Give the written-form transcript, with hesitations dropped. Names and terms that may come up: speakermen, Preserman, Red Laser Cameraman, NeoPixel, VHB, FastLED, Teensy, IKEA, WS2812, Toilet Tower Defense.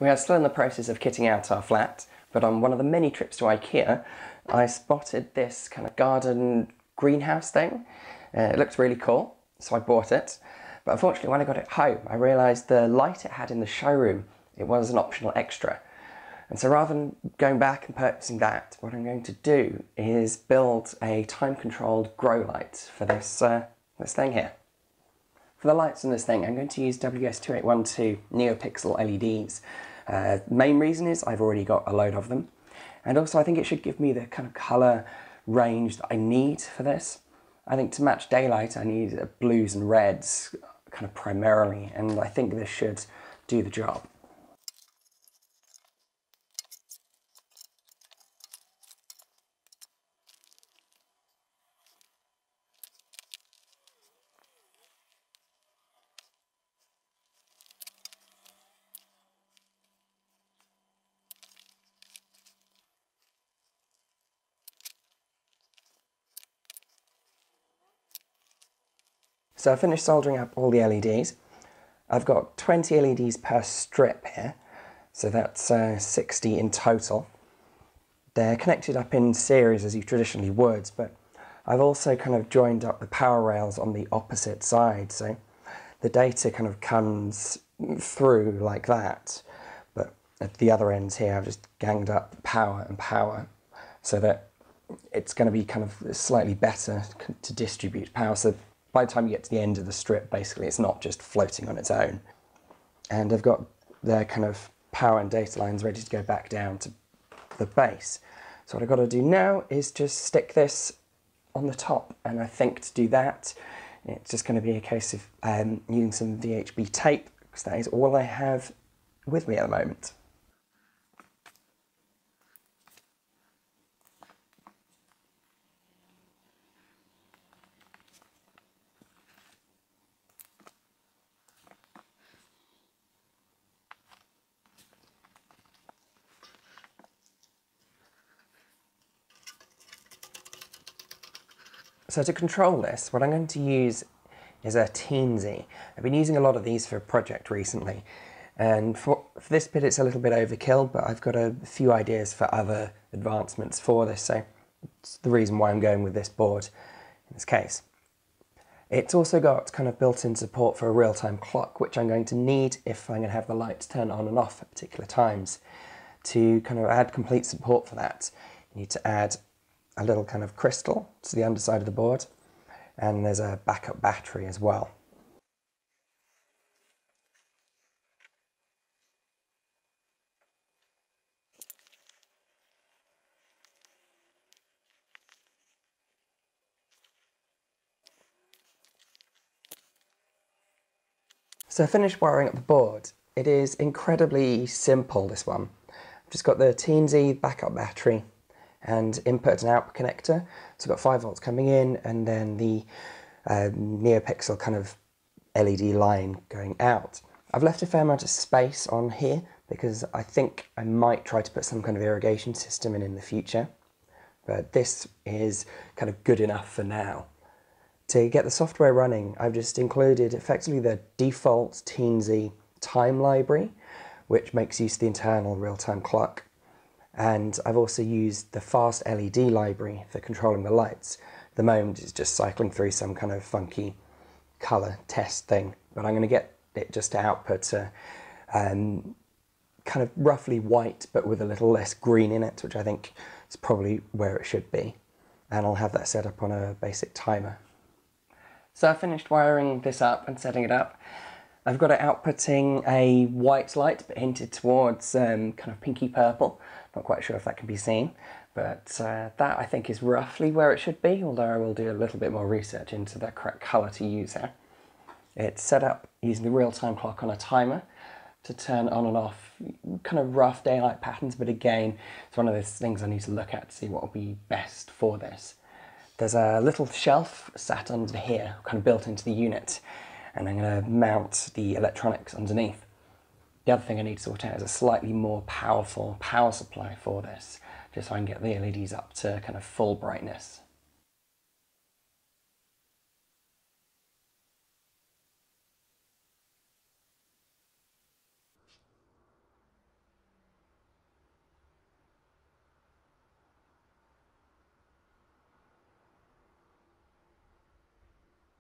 We are still in the process of kitting out our flat, but on one of the many trips to IKEA, I spotted this kind of garden greenhouse thing. It looked really cool, so I bought it. But unfortunately, when I got it home, I realized the light it had in the showroom, it was an optional extra. And so rather than going back and purchasing that, what I'm going to do is build a time-controlled grow light for this thing here. For the lights on this thing, I'm going to use WS2812 NeoPixel LEDs. Main reason is I've already got a load of them, and also I think it should give me the kind of colour range that I need for this. I think to match daylight I need blues and reds kind of primarily, and I think this should do the job. So I finished soldering up all the LEDs. I've got 20 LEDs per strip here, so that's 60 in total. They're connected up in series as you traditionally would, but I've also kind of joined up the power rails on the opposite side, so the data kind of comes through like that, but at the other ends here I've just ganged up power and power so that it's going to be kind of slightly better to distribute power. So by the time you get to the end of the strip, basically, it's not just floating on its own. And I've got their kind of power and data lines ready to go back down to the base. So what I've got to do now is just stick this on the top. And I think to do that, it's just going to be a case of using some VHB tape, because that is all I have with me at the moment. So to control this, what I'm going to use is a Teensy. I've been using a lot of these for a project recently, and for this bit it's a little bit overkill, but I've got a few ideas for other advancements for this, so it's the reason why I'm going with this board in this case. It's also got kind of built-in support for a real-time clock, which I'm going to need if I'm going to have the lights turn on and off at particular times. To kind of add complete support for that, you need to add a little kind of crystal to the underside of the board, and there's a backup battery as well. So I finished wiring up the board. It is incredibly simple, this one. I've just got the Teensy backup battery and input and output connector. So I've got 5 volts coming in, and then the NeoPixel kind of LED line going out. I've left a fair amount of space on here because I think I might try to put some kind of irrigation system in the future, but this is kind of good enough for now. To get the software running, I've just included effectively the default Teensy time library, which makes use of the internal real-time clock. And I've also used the fast LED library for controlling the lights. At the moment it's just cycling through some kind of funky colour test thing, but I'm going to get it just to output kind of roughly white but with a little less green in it, which I think is probably where it should be. And I'll have that set up on a basic timer. So I finished wiring this up and setting it up. I've got it outputting a white light but hinted towards kind of pinky purple. Not quite sure if that can be seen, but that I think is roughly where it should be, although I will do a little bit more research into the correct colour to use here. It's set up using the real-time clock on a timer to turn on and off kind of rough daylight patterns, but again, it's one of those things I need to look at to see what will be best for this. There's a little shelf sat under here, kind of built into the unit, and I'm going to mount the electronics underneath. The other thing I need to sort out is a slightly more powerful power supply for this, just so I can get the LEDs up to kind of full brightness.